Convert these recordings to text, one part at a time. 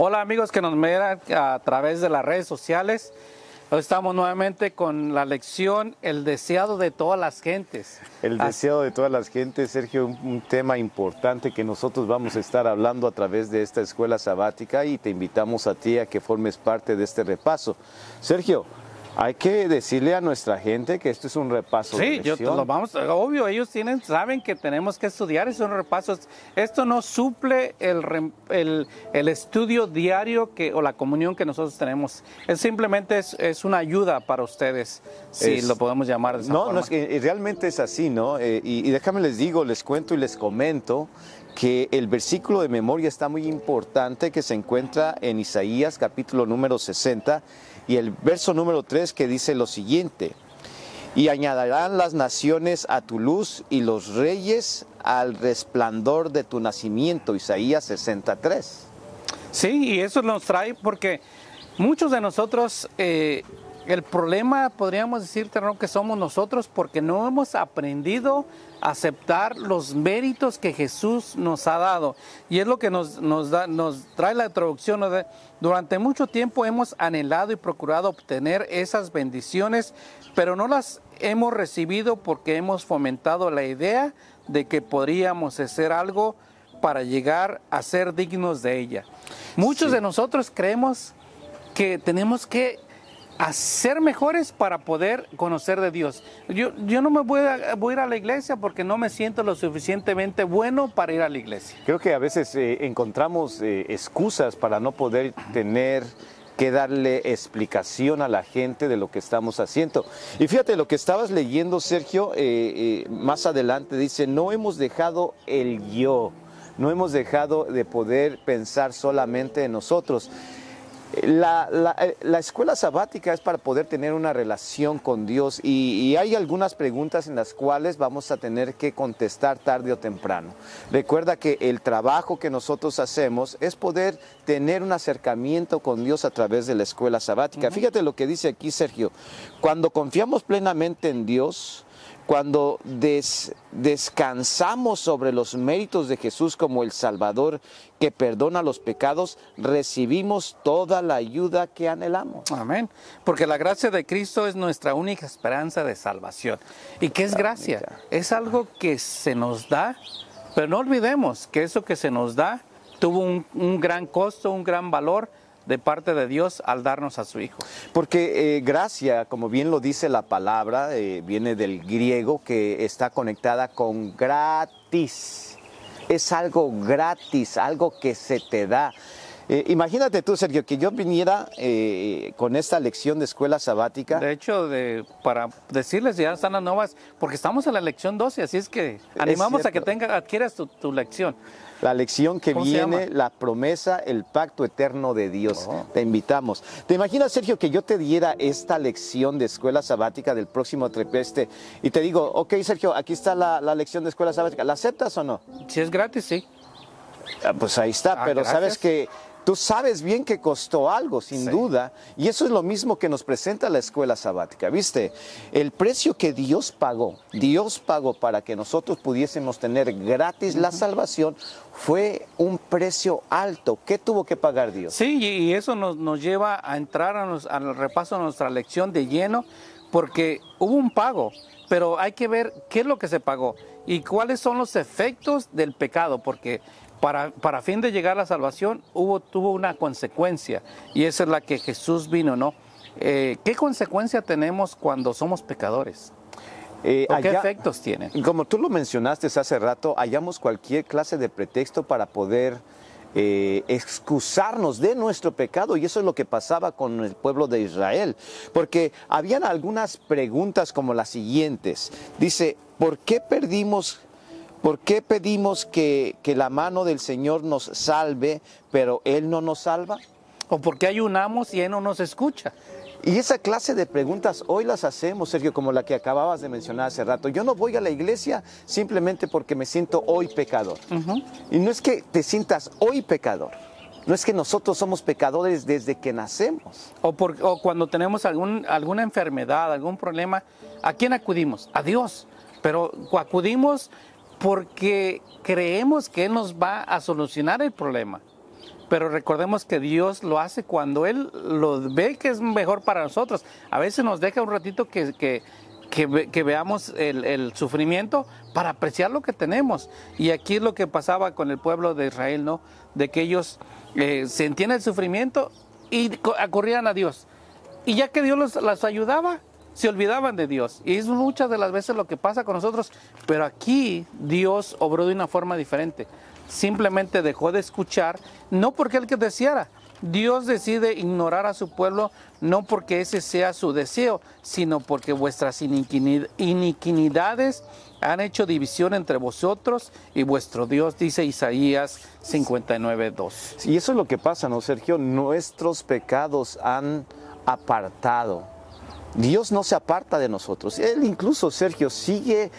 Hola amigos que nos miran a través de las redes sociales. Hoy estamos nuevamente con la lección El Deseado de Todas las Gentes. El Deseado de Todas las Gentes, Sergio, un tema importante que nosotros vamos a estar hablando a través de esta escuela sabática y te invitamos a ti a que formes parte de este repaso. Sergio, hay que decirle a nuestra gente que esto es un repaso. Sí, obvio, ellos saben que tenemos que estudiar, es un repaso. Esto no suple el estudio diario o la comunión que nosotros tenemos. Simplemente es una ayuda para ustedes, si lo podemos llamar de esa forma. No, es que realmente es así, ¿no? Y déjame les cuento y les comento que el versículo de memoria está muy importante, que se encuentra en Isaías capítulo número 60 y el verso número 3, que dice lo siguiente: y añadirán las naciones a tu luz y los reyes al resplandor de tu nacimiento. Isaías 63. Sí, y eso nos trae porque muchos de nosotros, el problema, podríamos decirte, ¿no?, que somos nosotros, porque no hemos aprendido a aceptar los méritos que Jesús nos ha dado. Y es lo que nos trae la traducción. Durante mucho tiempo hemos anhelado y procurado obtener esas bendiciones, pero no las hemos recibido porque hemos fomentado la idea de que podríamos hacer algo para llegar a ser dignos de ella. Muchos de nosotros creemos que tenemos que a ser mejores para poder conocer de Dios. Yo no me voy a ir a la iglesia porque no me siento lo suficientemente bueno para ir a la iglesia. Creo que a veces encontramos excusas para no poder tener que darle explicación a la gente de lo que estamos haciendo. Y fíjate, lo que estabas leyendo, Sergio, más adelante dice, no hemos dejado el yo, no hemos dejado de poder pensar solamente en nosotros. La escuela sabática es para poder tener una relación con Dios y hay algunas preguntas en las cuales vamos a tener que contestar tarde o temprano. Recuerda que el trabajo que nosotros hacemos es poder tener un acercamiento con Dios a través de la escuela sabática. Fíjate lo que dice aquí, Sergio: cuando confiamos plenamente en Dios, cuando descansamos sobre los méritos de Jesús como el Salvador que perdona los pecados, recibimos toda la ayuda que anhelamos. Amén. Porque la gracia de Cristo es nuestra única esperanza de salvación. ¿Y qué es gracia? Es algo que se nos da, pero no olvidemos que eso que se nos da tuvo un gran costo, un gran valor de parte de Dios al darnos a su Hijo. Porque gracia, como bien lo dice la palabra, viene del griego, que está conectada con gratis. Es algo gratis, algo que se te da. Imagínate tú, Sergio, que yo viniera con esta lección de escuela sabática. De hecho, para decirles, ya están las nuevas, porque estamos en la lección 12, así es que animamos a que adquieras tu lección. La lección que viene, la promesa, el pacto eterno de Dios. Te invitamos. ¿Te imaginas, Sergio, que yo te diera esta lección de escuela sabática del próximo trimestre y te digo, ok, Sergio, aquí está la lección de escuela sabática, ¿la aceptas o no? Si es gratis, sí. Pues ahí está, pero gracias. Sabes que tú sabes bien que costó algo, sin duda, y eso es lo mismo que nos presenta la escuela sabática, ¿viste? El precio que Dios pagó para que nosotros pudiésemos tener gratis la salvación, fue un precio alto. ¿Qué tuvo que pagar Dios? Sí, y eso nos lleva a entrar al repaso de nuestra lección de lleno, porque hubo un pago, pero hay que ver qué es lo que se pagó y cuáles son los efectos del pecado, porque para fin de llegar a la salvación tuvo una consecuencia, y esa es la que Jesús vino, ¿no? ¿Qué consecuencia tenemos cuando somos pecadores? ¿Qué efectos tiene? Como tú lo mencionaste hace rato, hallamos cualquier clase de pretexto para poder excusarnos de nuestro pecado, y eso es lo que pasaba con el pueblo de Israel, porque habían algunas preguntas como las siguientes. Dice, ¿por qué pedimos que la mano del Señor nos salve, pero Él no nos salva? ¿O por qué ayunamos y Él no nos escucha? Y esa clase de preguntas hoy las hacemos, Sergio, como la que acababas de mencionar hace rato. Yo no voy a la iglesia simplemente porque me siento hoy pecador. Y no es que te sientas hoy pecador. No es que nosotros somos pecadores desde que nacemos. O cuando tenemos alguna enfermedad, algún problema, ¿a quién acudimos? A Dios. Pero acudimos porque creemos que Él nos va a solucionar el problema. Pero recordemos que Dios lo hace cuando Él lo ve que es mejor para nosotros. A veces nos deja un ratito que veamos el sufrimiento para apreciar lo que tenemos. Y aquí es lo que pasaba con el pueblo de Israel, ¿no? De que ellos sentían el sufrimiento y acurrían a Dios. Y ya que Dios los ayudaba, se olvidaban de Dios. Y es muchas de las veces lo que pasa con nosotros. Pero aquí Dios obró de una forma diferente. Simplemente dejó de escuchar, no porque Él que deseara. Dios decide ignorar a su pueblo, no porque ese sea su deseo, sino porque vuestras iniquidades han hecho división entre vosotros y vuestro Dios, dice Isaías 59:2. Y eso es lo que pasa, ¿no, Sergio? Nuestros pecados han apartado. Dios no se aparta de nosotros. Él incluso, Sergio, sigue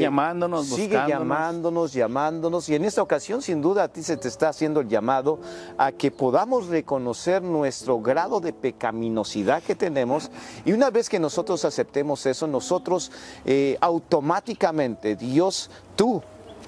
llamándonos, buscándonos. Y en esta ocasión, sin duda, a ti se te está haciendo el llamado a que podamos reconocer nuestro grado de pecaminosidad que tenemos. Y una vez que nosotros aceptemos eso, nosotros automáticamente, Dios,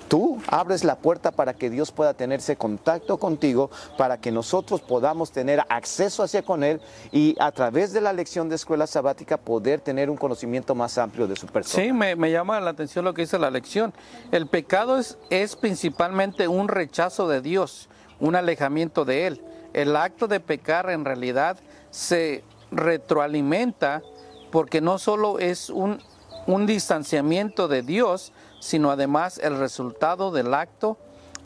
Tú abres la puerta para que Dios pueda tenerse contacto contigo, para que nosotros podamos tener acceso hacia con Él y a través de la lección de Escuela Sabática poder tener un conocimiento más amplio de su persona. Sí, me llama la atención lo que dice la lección. El pecado es principalmente un rechazo de Dios, un alejamiento de Él. El acto de pecar en realidad se retroalimenta porque no solo es un distanciamiento de Dios, sino además el resultado del acto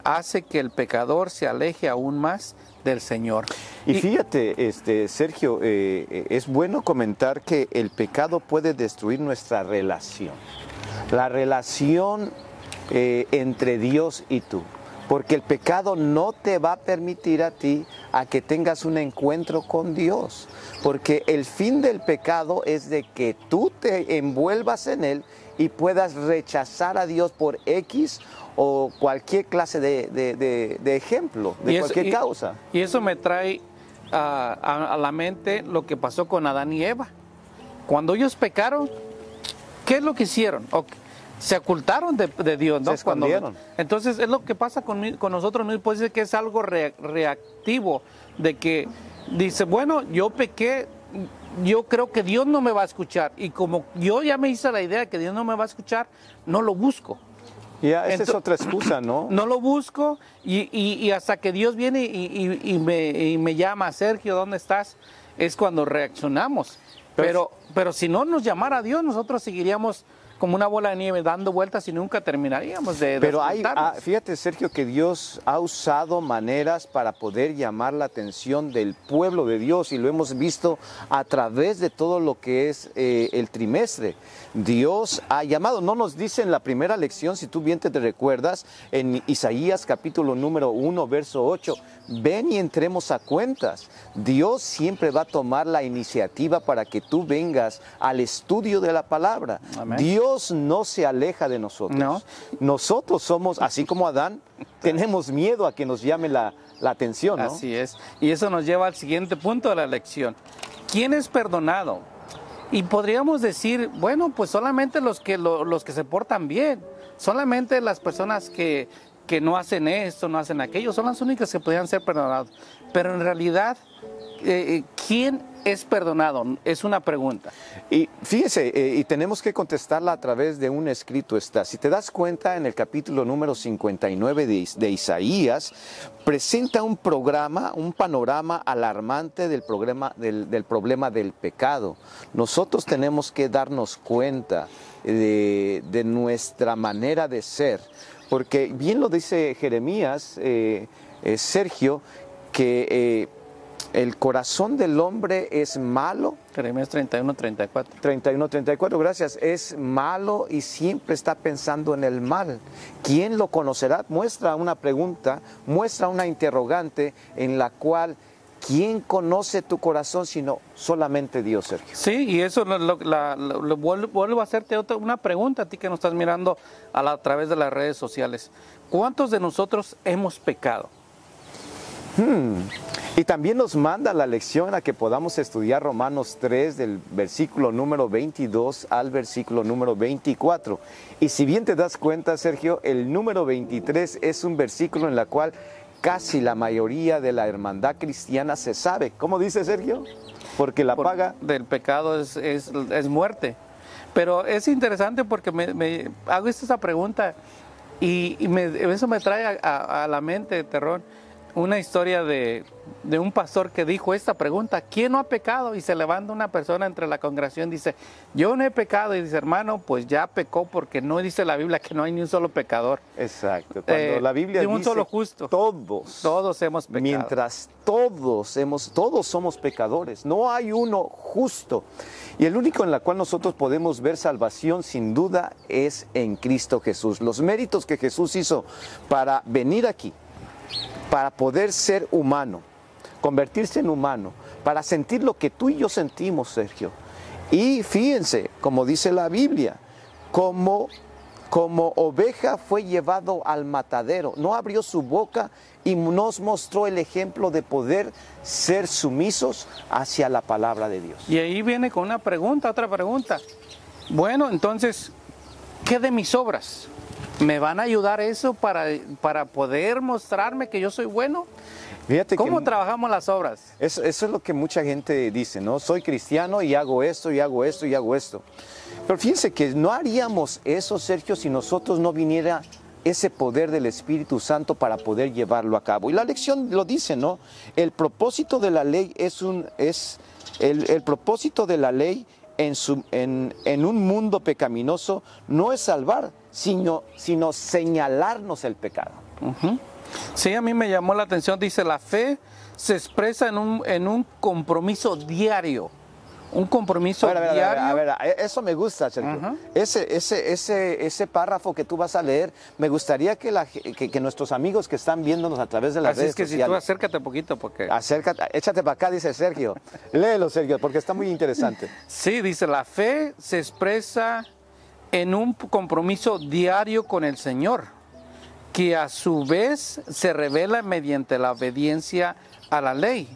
hace que el pecador se aleje aún más del Señor. Y fíjate, Sergio, es bueno comentar que el pecado puede destruir nuestra relación, la relación entre Dios y tú. Porque el pecado no te va a permitir a ti a que tengas un encuentro con Dios. Porque el fin del pecado es de que tú te envuelvas en él y puedas rechazar a Dios por X o cualquier clase de ejemplo, de cualquier causa. Y eso me trae a la mente lo que pasó con Adán y Eva. Cuando ellos pecaron, ¿qué es lo que hicieron? Okay. Se ocultaron de Dios, ¿no? Se escondieron. Entonces, es lo que pasa con nosotros mismos. Puede ser que es algo reactivo, de que dice, bueno, yo pequé, yo creo que Dios no me va a escuchar. Y como yo ya me hice la idea de que Dios no me va a escuchar, no lo busco. Ya, esa es otra excusa, ¿no? No lo busco y hasta que Dios viene y me llama, Sergio, ¿dónde estás? Es cuando reaccionamos. Pero si no nos llamara a Dios, nosotros seguiríamos como una bola de nieve dando vueltas y nunca terminaríamos de fíjate, Sergio, que Dios ha usado maneras para poder llamar la atención del pueblo de Dios y lo hemos visto a través de todo lo que es el trimestre. Dios ha llamado, no nos dice en la primera lección, si tú bien te recuerdas, en Isaías capítulo número 1, verso 8, ven y entremos a cuentas. Dios siempre va a tomar la iniciativa para que tú vengas al estudio de la palabra. Amén. Dios no se aleja de nosotros. No. Nosotros somos, así como Adán, tenemos miedo a que nos llame la atención, ¿no? Así es. Y eso nos lleva al siguiente punto de la lección. ¿Quién es perdonado? Y podríamos decir, bueno, pues solamente los que se portan bien. Solamente las personas que no hacen esto, no hacen aquello, son las únicas que podrían ser perdonadas. Pero en realidad, ¿quién es perdonado? Es una pregunta. Y fíjese, y tenemos que contestarla a través de un escrito está. Si te das cuenta, en el capítulo número 59 de Isaías, presenta un panorama alarmante del problema del pecado. Nosotros tenemos que darnos cuenta de nuestra manera de ser. Porque bien lo dice Jeremías, Sergio, que el corazón del hombre es malo. Jeremías 31:34. 31:34, gracias. Es malo y siempre está pensando en el mal. ¿Quién lo conocerá? Muestra una pregunta, muestra una interrogante en la cual, ¿quién conoce tu corazón sino solamente Dios, Sergio? Sí, y eso vuelvo a hacerte una pregunta a ti que nos estás mirando a través de las redes sociales. ¿Cuántos de nosotros hemos pecado? Y también nos manda la lección a que podamos estudiar Romanos 3 del versículo número 22 al versículo número 24. Y si bien te das cuenta, Sergio, el número 23 es un versículo en el cual casi la mayoría de la hermandad cristiana se sabe. ¿Cómo dice Sergio? Porque la paga del pecado es muerte. Pero es interesante porque me hago esta pregunta y eso me trae a la mente, Terrón, una historia de un pastor que dijo esta pregunta: ¿quién no ha pecado? Y se levanta una persona entre la congregación, dice: yo no he pecado. Y dice: hermano, pues ya pecó, porque no dice la Biblia que no hay ni un solo pecador. Exacto. Cuando la Biblia dice un solo justo. Todos hemos pecado. Mientras todos somos pecadores. No hay uno justo. Y el único en el cual nosotros podemos ver salvación, sin duda, es en Cristo Jesús. Los méritos que Jesús hizo para venir aquí, para poder ser humano, convertirse en humano, para sentir lo que tú y yo sentimos, Sergio. Y fíjense, como dice la Biblia, como oveja fue llevado al matadero, no abrió su boca y nos mostró el ejemplo de poder ser sumisos hacia la palabra de Dios. Y ahí viene con una pregunta, otra pregunta. Bueno, entonces, ¿qué de mis obras? ¿Me van a ayudar eso para poder mostrarme que yo soy bueno? Fíjate ¿cómo trabajamos las obras? Eso es lo que mucha gente dice, ¿no? Soy cristiano y hago esto, y hago esto, y hago esto. Pero fíjense que no haríamos eso, Sergio, si nosotros no viniera ese poder del Espíritu Santo para poder llevarlo a cabo. Y la lección lo dice, ¿no? El propósito de la ley el propósito de la ley en un mundo pecaminoso no es salvar, sino señalarnos el pecado. Sí, a mí me llamó la atención, dice: la fe se expresa en un compromiso diario. Un compromiso diario. A ver, eso me gusta, Sergio. Ese párrafo que tú vas a leer, me gustaría que nuestros amigos que están viéndonos a través de las redes sociales. Así es que si tú acércate un poquito, porque... Acércate, échate para acá, dice Sergio. Léelo, Sergio, porque está muy interesante. Sí, dice: la fe se expresa en un compromiso diario con el Señor, que a su vez se revela mediante la obediencia a la ley.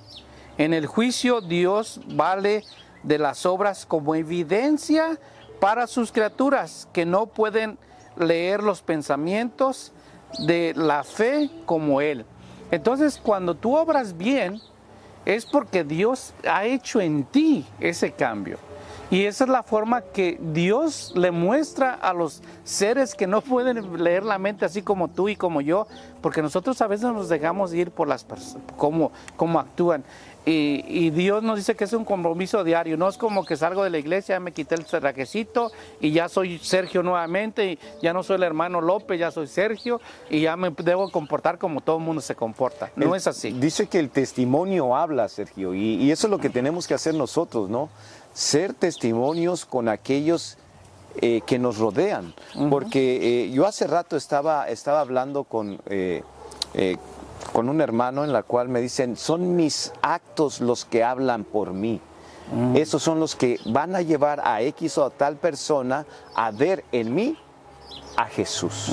En el juicio, Dios vale de las obras como evidencia para sus criaturas, que no pueden leer los pensamientos de la fe como Él. Entonces, cuando tú obras bien, es porque Dios ha hecho en ti ese cambio. Y esa es la forma que Dios le muestra a los seres que no pueden leer la mente, así como tú y como yo, porque nosotros a veces nos dejamos ir por las personas, cómo actúan. Y Dios nos dice que es un compromiso diario. No es como que salgo de la iglesia, me quité el cerraquecito y ya soy Sergio nuevamente, y ya no soy el hermano López, ya soy Sergio y ya me debo comportar como todo el mundo se comporta. No es así. Dice que el testimonio habla, Sergio, y eso es lo que tenemos que hacer nosotros, ¿no? Ser testimonios con aquellos que nos rodean. Porque yo hace rato estaba hablando con un hermano en la cual me dicen: son mis actos los que hablan por mí. Esos son los que van a llevar a X o a tal persona a ver en mí a Jesús.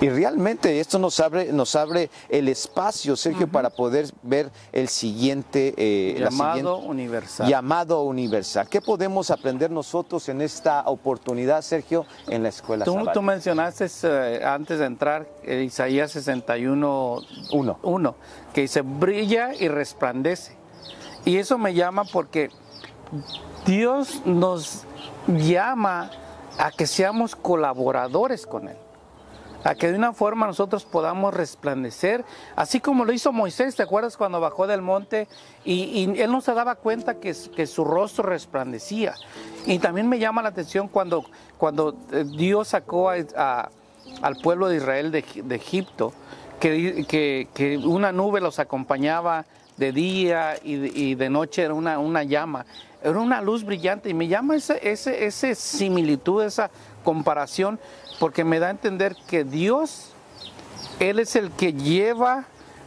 Y realmente esto nos abre el espacio, Sergio, para poder ver el siguiente llamado universal. ¿Qué podemos aprender nosotros en esta oportunidad, Sergio, en la escuela sabática? Tú mencionaste antes de entrar Isaías 61:1, que dice: brilla y resplandece. Y eso me llama porque Dios nos llama a que seamos colaboradores con Él, a que de una forma nosotros podamos resplandecer, así como lo hizo Moisés. ¿Te acuerdas cuando bajó del monte y él no se daba cuenta que su rostro resplandecía? Y también me llama la atención cuando Dios sacó al pueblo de Israel de Egipto, que una nube los acompañaba de día y de noche era una llama, era una luz brillante. Y me llama esa similitud, esa comparación, porque me da a entender que Dios, Él es el que lleva,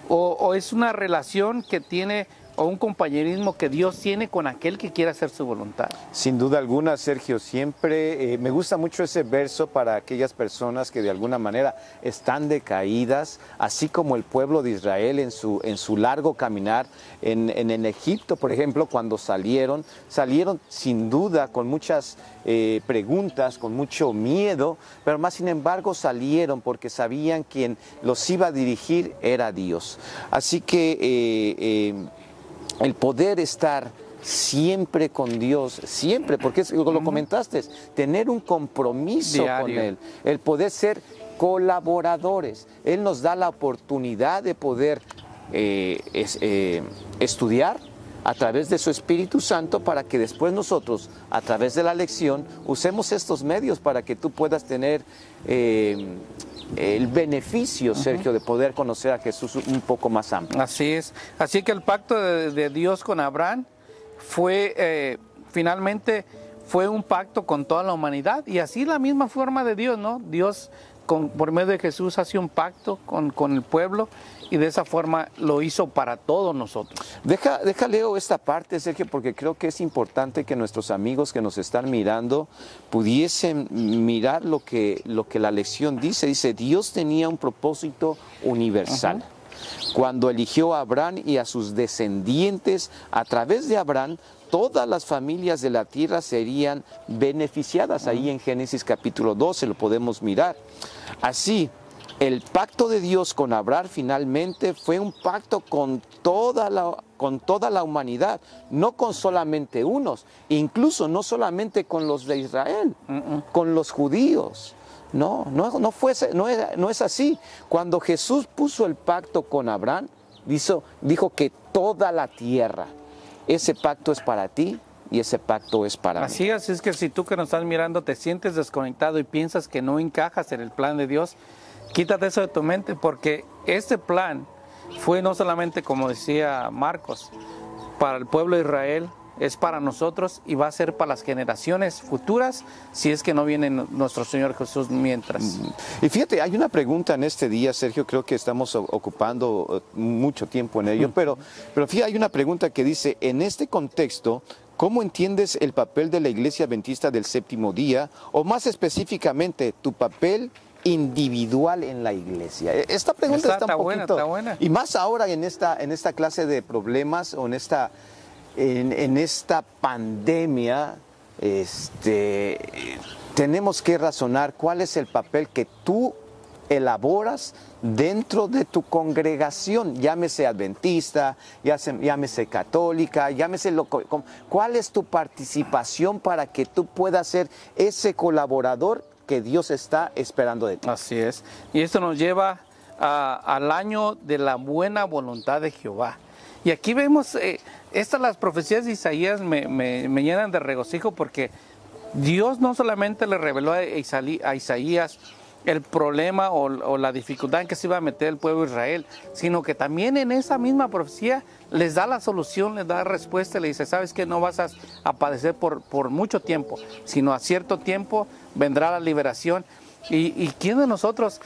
o es una relación que tiene o un compañerismo que Dios tiene con aquel que quiere hacer su voluntad. Sin duda alguna, Sergio, siempre me gusta mucho ese verso para aquellas personas que de alguna manera están decaídas, así como el pueblo de Israel en su largo caminar en Egipto, por ejemplo, cuando salieron sin duda con muchas preguntas, con mucho miedo, pero más sin embargo salieron porque sabían quien los iba a dirigir era Dios. Así que el poder estar siempre con Dios, siempre, porque lo comentaste, tener un compromiso diario con Él, el poder ser colaboradores. Él nos da la oportunidad de poder estudiar a través de su Espíritu Santo, para que después nosotros, a través de la lección, usemos estos medios para que tú puedas tener el beneficio, Sergio, de poder conocer a Jesús un poco más amplio. Así es. Así que el pacto de Dios con Abraham fue, finalmente, fue un pacto con toda la humanidad. Y así la misma forma de Dios, ¿no? Dios, por medio de Jesús, hace un pacto con el pueblo, y de esa forma lo hizo para todos nosotros. Deja leo esta parte, Sergio, porque creo que es importante que nuestros amigos que nos están mirando pudiesen mirar lo que la lección dice. Dice, Dios tenía un propósito universal. Cuando eligió a Abraham y a sus descendientes, a través de Abraham, todas las familias de la tierra serían beneficiadas. Ahí en Génesis capítulo 12 lo podemos mirar. Así, el pacto de Dios con Abraham finalmente fue un pacto con toda la humanidad, no con solamente unos, incluso no solamente con los de Israel, con los judíos. No es así. Cuando Jesús puso el pacto con Abraham, dijo que toda la tierra, ese pacto es para ti. Y ese pacto es para mí. Así es que si tú que nos estás mirando te sientes desconectado y piensas que no encajas en el plan de Dios, quítate eso de tu mente, porque este plan fue no solamente, como decía Marcos, para el pueblo de Israel, es para nosotros y va a ser para las generaciones futuras, si es que no viene nuestro Señor Jesús mientras. Y fíjate, hay una pregunta en este día, Sergio, creo que estamos ocupando mucho tiempo en ello, pero fíjate, hay una pregunta que dice, en este contexto, ¿cómo entiendes el papel de la Iglesia Adventista del Séptimo Día, o más específicamente, tu papel individual en la iglesia? Esta pregunta está un poquito... Está buena. Y más ahora en esta clase de problemas, o en esta pandemia, tenemos que razonar cuál es el papel que tú elaboras dentro de tu congregación, llámese adventista, llámese católica, llámese ¿cuál es tu participación para que tú puedas ser ese colaborador que Dios está esperando de ti? Así es. Y esto nos lleva al año de la buena voluntad de Jehová. Y aquí vemos, las profecías de Isaías me llenan de regocijo, porque Dios no solamente le reveló a Isaías el problema o la dificultad en que se iba a meter el pueblo de Israel, sino que también en esa misma profecía les da la solución, les da respuesta, le dice, sabes que no vas a padecer por mucho tiempo, sino a cierto tiempo vendrá la liberación. ¿Y quién de nosotros,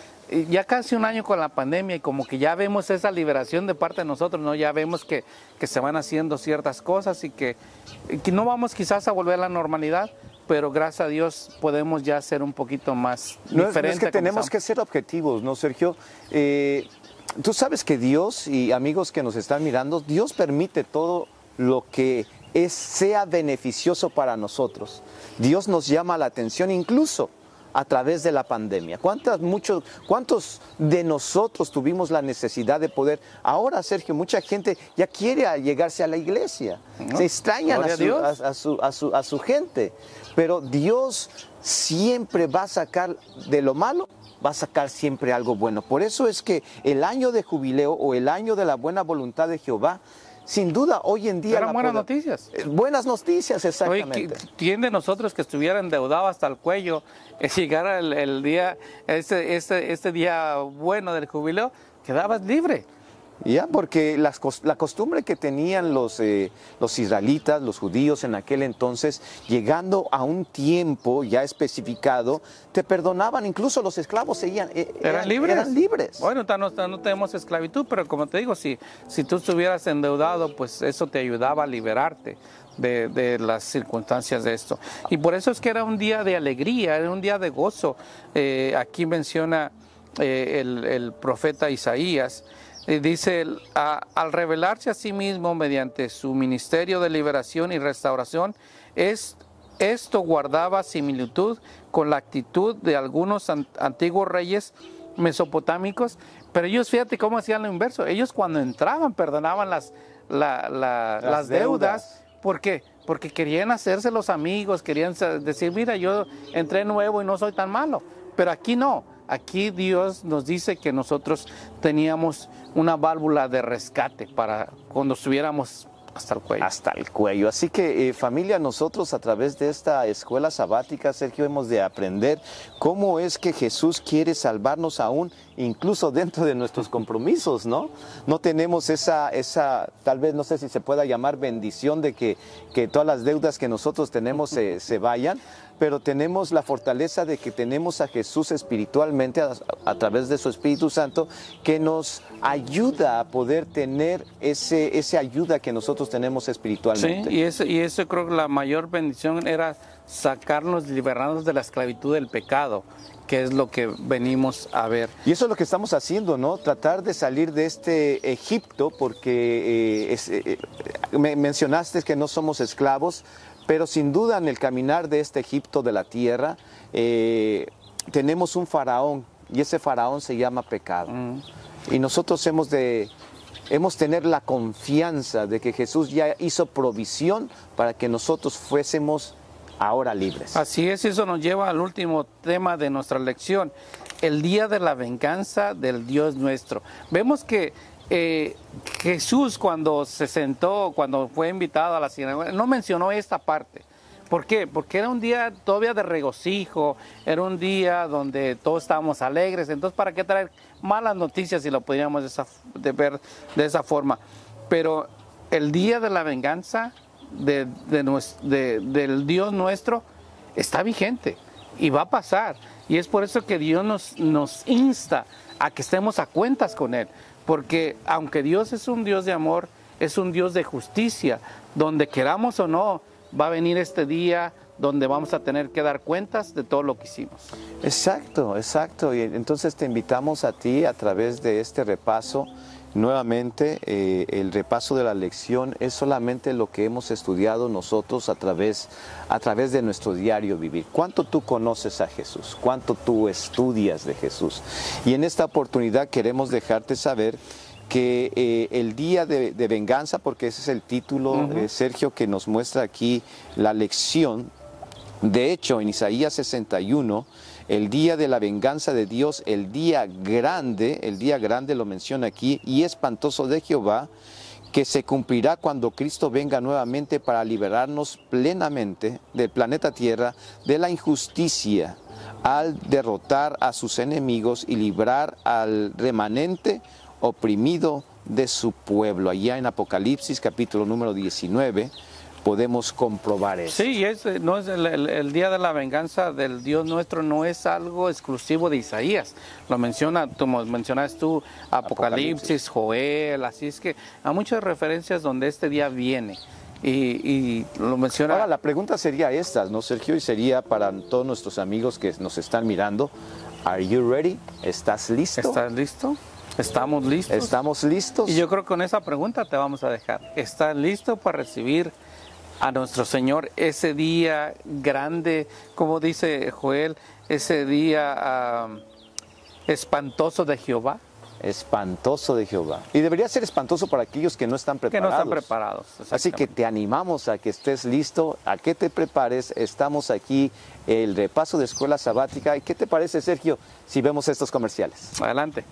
ya casi un año con la pandemia, y como que ya vemos esa liberación de parte de nosotros, ¿no? Ya vemos que se van haciendo ciertas cosas y que no vamos quizás a volver a la normalidad, pero gracias a Dios podemos ya ser un poquito más diferentes. No es que tenemos que ser objetivos, ¿no, Sergio? Tú sabes que Dios, y amigos que nos están mirando, Dios permite todo lo que sea beneficioso para nosotros. Dios nos llama la atención incluso a través de la pandemia. ¿Cuántos de nosotros tuvimos la necesidad de poder? Ahora, Sergio, mucha gente ya quiere llegarse a la iglesia. Se extrañan a su gente. Pero Dios siempre va a sacar de lo malo, va a sacar siempre algo bueno. Por eso es que el año de jubileo, o el año de la buena voluntad de Jehová, sin duda, hoy en día... Eran buenas noticias. Buenas noticias, exactamente. ¿Quién de nosotros que estuviera endeudado hasta el cuello, llegara el día, este día bueno del jubileo, quedabas libre? ¿Ya? Porque la costumbre que tenían los israelitas, los judíos en aquel entonces, llegando a un tiempo ya especificado, te perdonaban, incluso los esclavos seguían, eran libres. Bueno, no tenemos esclavitud, pero como te digo, si tú estuvieras endeudado, pues eso te ayudaba a liberarte de las circunstancias de esto. Y por eso es que era un día de alegría, era un día de gozo. Aquí menciona el profeta Isaías. Dice, al revelarse a sí mismo mediante su ministerio de liberación y restauración, esto guardaba similitud con la actitud de algunos antiguos reyes mesopotámicos. Pero ellos, fíjate cómo hacían lo inverso. Ellos cuando entraban perdonaban las deudas. ¿Por qué? Porque querían hacerse los amigos, querían decir, mira, yo entré nuevo y no soy tan malo. Pero aquí no. Aquí Dios nos dice que nosotros teníamos una válvula de rescate para cuando estuviéramos hasta el cuello. Hasta el cuello. Así que familia, nosotros a través de esta escuela sabática, Sergio, hemos de aprender cómo es que Jesús quiere salvarnos aún incluso dentro de nuestros compromisos, ¿no? No tenemos esa tal vez, no sé si se pueda llamar bendición de que todas las deudas que nosotros tenemos se vayan. Pero tenemos la fortaleza de que tenemos a Jesús espiritualmente a través de su Espíritu Santo, que nos ayuda a poder tener esa ayuda que nosotros tenemos espiritualmente. Sí, y eso creo que la mayor bendición era sacarnos, liberarnos de la esclavitud del pecado, que es lo que venimos a ver. Y eso es lo que estamos haciendo, ¿no? Tratar de salir de este Egipto, porque mencionaste que no somos esclavos, pero sin duda en el caminar de este Egipto de la tierra tenemos un faraón, y ese faraón se llama pecado. Y nosotros hemos tener la confianza de que Jesús ya hizo provisión para que nosotros fuésemos ahora libres. Así es, eso nos lleva al último tema de nuestra lección, el día de la venganza del Dios nuestro. Vemos que Jesús cuando se sentó, cuando fue invitado a la sinagoga, no mencionó esta parte. ¿Por qué? Porque era un día todavía de regocijo, era un día donde todos estábamos alegres. Entonces, ¿para qué traer malas noticias si lo podíamos ver de esa forma? Pero el día de la venganza del Dios nuestro está vigente y va a pasar. Y es por eso que Dios nos insta a que estemos a cuentas con Él. Porque aunque Dios es un Dios de amor, es un Dios de justicia, donde queramos o no, va a venir este día donde vamos a tener que dar cuentas de todo lo que hicimos. Exacto, exacto. Y entonces te invitamos a ti a través de este repaso. Nuevamente, el repaso de la lección es solamente lo que hemos estudiado nosotros a través de nuestro diario vivir. ¿Cuánto tú conoces a Jesús? ¿Cuánto tú estudias de Jesús? Y en esta oportunidad queremos dejarte saber que el día de venganza, porque ese es el título, Sergio, que nos muestra aquí la lección. De hecho, en Isaías 61, el día de la venganza de Dios, el día grande lo menciona aquí, y espantoso de Jehová, que se cumplirá cuando Cristo venga nuevamente para liberarnos plenamente del planeta Tierra de la injusticia, al derrotar a sus enemigos y librar al remanente oprimido de su pueblo. Allá en Apocalipsis, capítulo número 19, podemos comprobar eso. Sí, el día de la venganza del Dios nuestro no es algo exclusivo de Isaías. Lo menciona, como mencionas tú, Apocalipsis, Joel, así es que hay muchas referencias donde este día viene. Y lo menciona. Ahora, la pregunta sería esta, ¿no, Sergio? Y sería para todos nuestros amigos que nos están mirando. ¿Are you ready? ¿Estás listo? ¿Estás listo? ¿Estamos listos? ¿Estamos listos? Y yo creo que con esa pregunta te vamos a dejar. ¿Estás listo para recibir a nuestro Señor ese día grande, como dice Joel, ese día espantoso de Jehová? Espantoso de Jehová. Y debería ser espantoso para aquellos que no están preparados. Así que te animamos a que estés listo, a que te prepares. Estamos aquí, el repaso de Escuela Sabática. ¿Y qué te parece, Sergio, si vemos estos comerciales? Adelante.